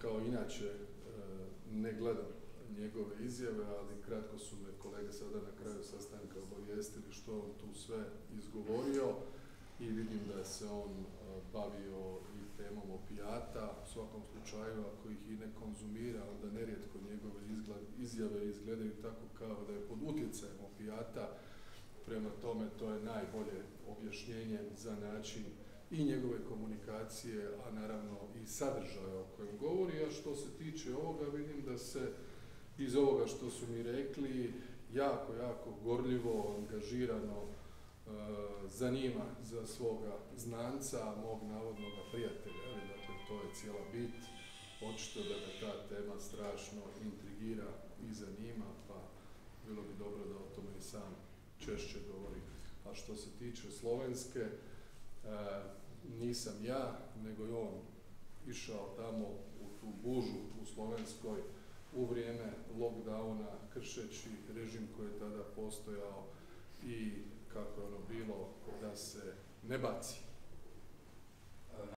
Kao inače ne gledam njegove izjave, ali kratko su me kolege sada na kraju sastanka obavijestili što on tu sve izgovorio i vidim da se on bavio i temom opijata. U svakom slučaju, ako ih i ne konzumira, onda nerijetko njegove izjave izgledaju tako kao da je pod utjecajem opijata. Prema tome, to je najbolje objašnjenje za način i njegove komunikacije, a naravno i sadržaja o kojem govori. A što se tiče ovoga, vidim da se iz ovoga što su mi rekli jako gorljivo, angažirano zanima za svoga znanca, mog navodnog prijatelja. Dakle, to je cijela bit. Očito da me ta tema strašno intrigira i zanima, pa bilo bi dobro da o tome i sam češće govori. A što se tiče Slovenske, nisam ja, nego je on išao tamo u tu bužu u Slovenskoj u vrijeme lockdowna, kršeći režim koji je tada postojao i kako je ono bilo da se ne baci.